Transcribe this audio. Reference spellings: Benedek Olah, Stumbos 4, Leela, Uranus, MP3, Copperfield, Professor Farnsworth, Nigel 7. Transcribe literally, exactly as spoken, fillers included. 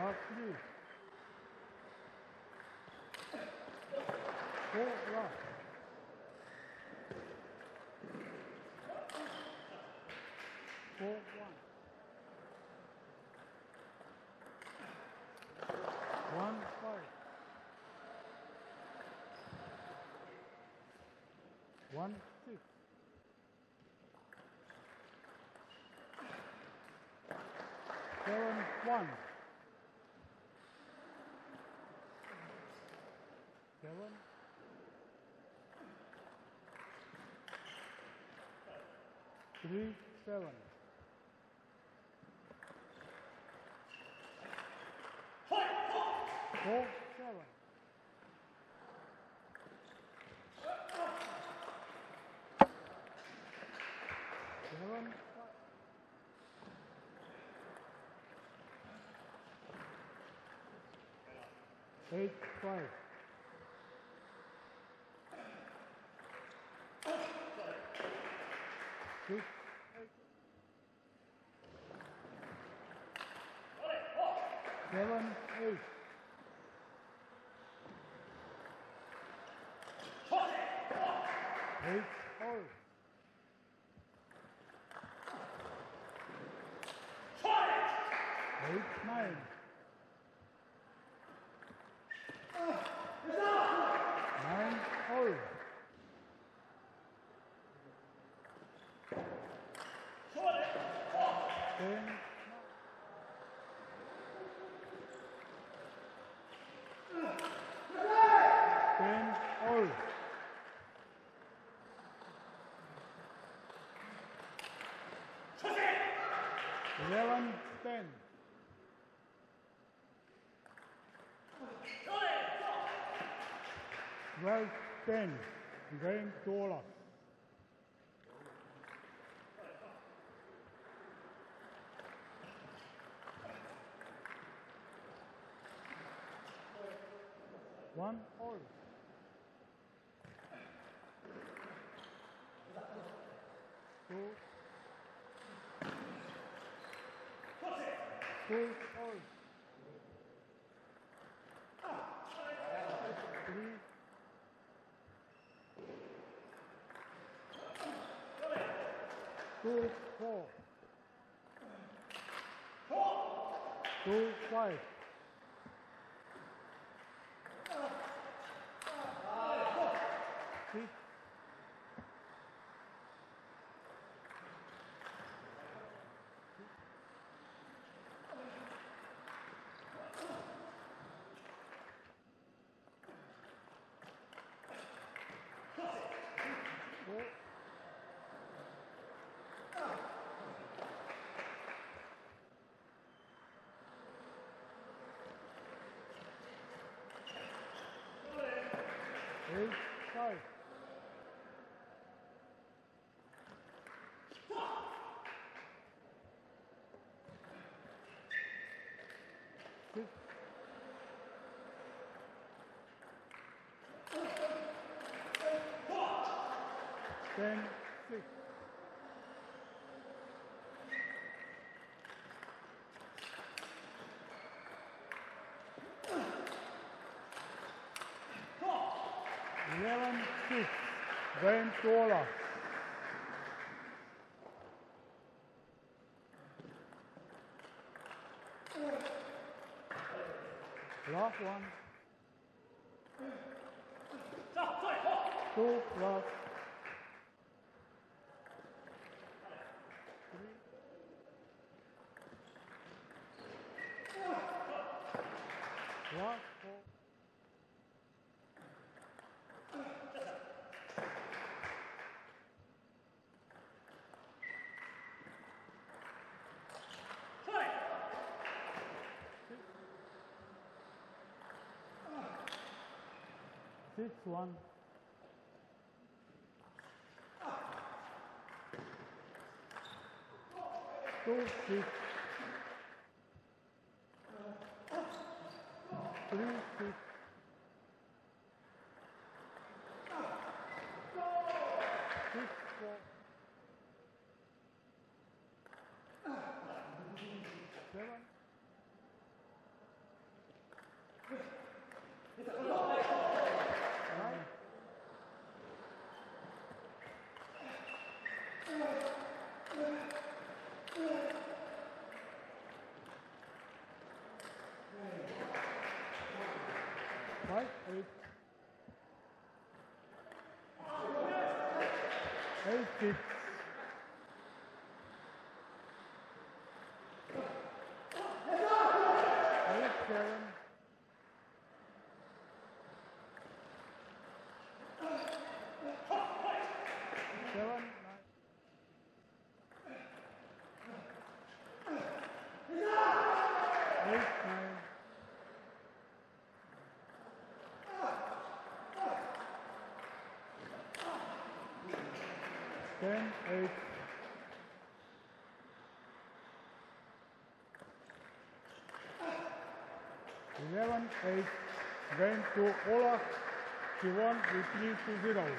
Absolut. So, ja. Four, one. One, five. One, six. Seven, one. Seven. Three, seven. Four, seven. Seven, five. Eight, five. Six, eight. Seven, eight. Eight, all. Eight, nine. Nine, all. Ten. Ten, all. Eleven, ten. Twelve, ten. Benedek Olah. One, all. Two. Two, all. Three. Two, four. Two, five. Six. Eight, five. Six. Ten, six. Eleven, six. Benedek Olah. Last one. Two, last. Three. Last four. Six, one. Two, six. Three, six. Six, four. Seven. elf. elf. ten, eight. eleven, eight. Went to Olah. She won with three to zero.